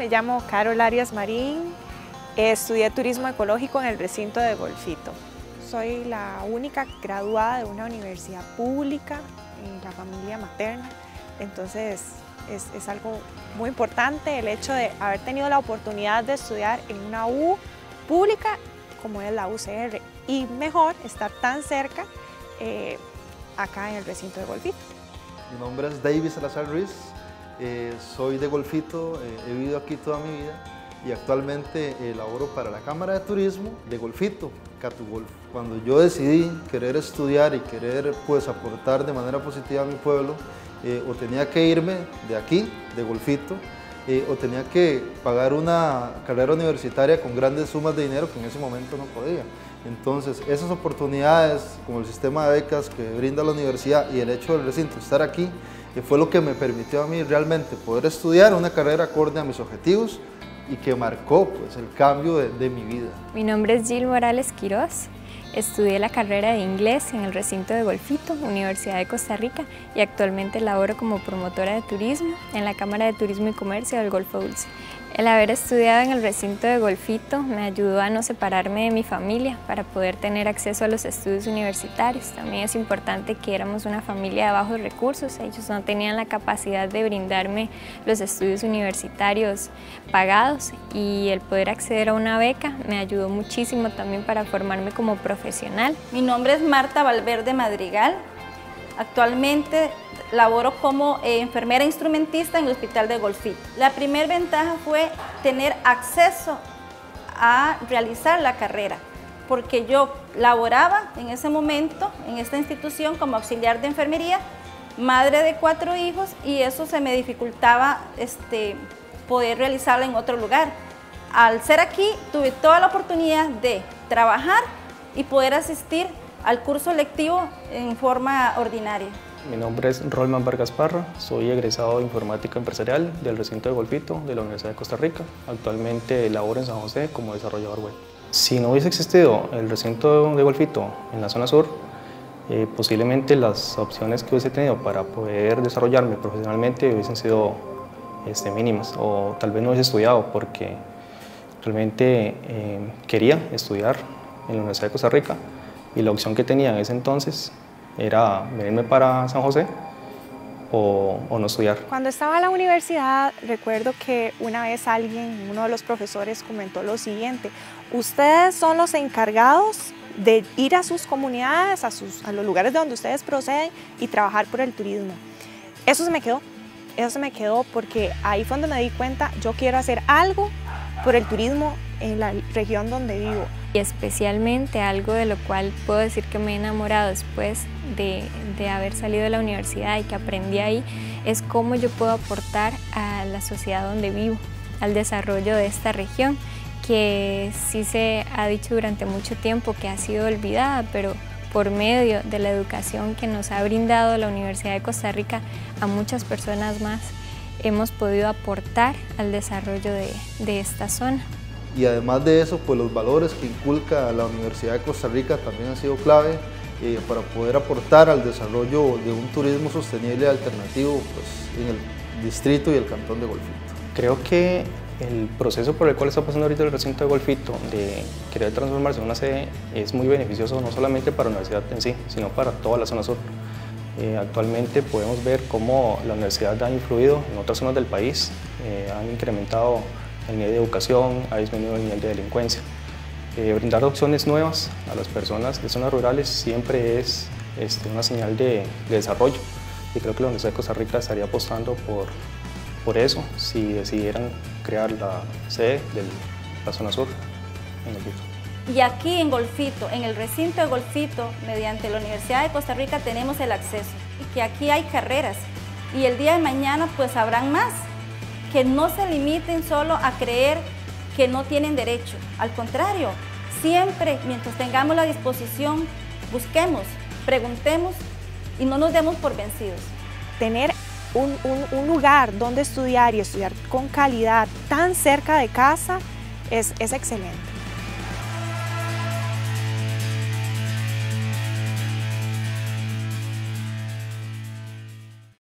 me llamo Carol Arias Marín, estudié turismo ecológico en el recinto de Golfito. Soy la única graduada de una universidad pública en la familia materna, entonces es algo muy importante el hecho de haber tenido la oportunidad de estudiar en una U pública como es la UCR y mejor estar tan cerca acá en el recinto de Golfito. Mi nombre es David Salazar Ruiz, soy de Golfito, he vivido aquí toda mi vida y actualmente laboro para la Cámara de Turismo de Golfito, Catu Golf. Cuando yo decidí querer estudiar y querer pues aportar de manera positiva a mi pueblo, o tenía que irme de aquí, de Golfito, o tenía que pagar una carrera universitaria con grandes sumas de dinero que en ese momento no podía. Entonces, esas oportunidades, como el sistema de becas que brinda la universidad y el hecho del recinto estar aquí, fue lo que me permitió a mí realmente poder estudiar una carrera acorde a mis objetivos y que marcó pues, el cambio de mi vida. Mi nombre es Gil Morales Quiroz. Estudié la carrera de inglés en el recinto de Golfito, Universidad de Costa Rica, y actualmente laboro como promotora de turismo en la Cámara de Turismo y Comercio del Golfo Dulce. El haber estudiado en el recinto de Golfito me ayudó a no separarme de mi familia para poder tener acceso a los estudios universitarios. También es importante que éramos una familia de bajos recursos, ellos no tenían la capacidad de brindarme los estudios universitarios pagados y el poder acceder a una beca me ayudó muchísimo también para formarme como profesional. Mi nombre es Marta Valverde Madrigal, actualmente laboro como enfermera instrumentista en el hospital de Golfito. La primera ventaja fue tener acceso a realizar la carrera, porque yo laboraba en ese momento en esta institución como auxiliar de enfermería, madre de 4 hijos, y eso se me dificultaba poder realizarla en otro lugar. Al ser aquí tuve toda la oportunidad de trabajar y poder asistir al curso lectivo en forma ordinaria. Mi nombre es Rolman Vargas Parra, soy egresado de Informática Empresarial del recinto de Golfito de la Universidad de Costa Rica. Actualmente laboro en San José como desarrollador web. Si no hubiese existido el recinto de Golfito en la zona sur, posiblemente las opciones que hubiese tenido para poder desarrollarme profesionalmente hubiesen sido mínimas, o tal vez no hubiese estudiado porque realmente quería estudiar en la Universidad de Costa Rica y la opción que tenía en ese entonces era venirme para San José o no estudiar. Cuando estaba en la universidad, recuerdo que una vez alguien, uno de los profesores, comentó lo siguiente: ustedes son los encargados de ir a sus comunidades, a los lugares de donde ustedes proceden y trabajar por el turismo. Eso se me quedó porque ahí fue donde me di cuenta, yo quiero hacer algo por el turismo en la región donde vivo. Y especialmente algo de lo cual puedo decir que me he enamorado después de haber salido de la universidad y que aprendí ahí, es cómo yo puedo aportar a la sociedad donde vivo, al desarrollo de esta región, que sí se ha dicho durante mucho tiempo que ha sido olvidada, pero por medio de la educación que nos ha brindado la Universidad de Costa Rica a muchas personas más, hemos podido aportar al desarrollo de esta zona. Y además de eso, pues los valores que inculca la Universidad de Costa Rica también han sido clave para poder aportar al desarrollo de un turismo sostenible y alternativo pues, en el distrito y el cantón de Golfito. Creo que el proceso por el cual está pasando ahorita el recinto de Golfito, de querer transformarse en una sede, es muy beneficioso no solamente para la universidad en sí, sino para toda la zona sur. Actualmente podemos ver cómo la universidad ha influido en otras zonas del país, han incrementado el nivel de educación, ha disminuido el nivel de delincuencia. Brindar opciones nuevas a las personas de zonas rurales siempre es una señal de desarrollo y creo que la Universidad de Costa Rica estaría apostando por eso si decidieran crear la sede de la zona sur en Golfito. Y aquí en Golfito, en el recinto de Golfito, mediante la Universidad de Costa Rica tenemos el acceso y que aquí hay carreras y el día de mañana pues habrán más. Que no se limiten solo a creer que no tienen derecho. Al contrario, siempre, mientras tengamos la disposición, busquemos, preguntemos y no nos demos por vencidos. Tener un lugar donde estudiar y estudiar con calidad tan cerca de casa es excelente.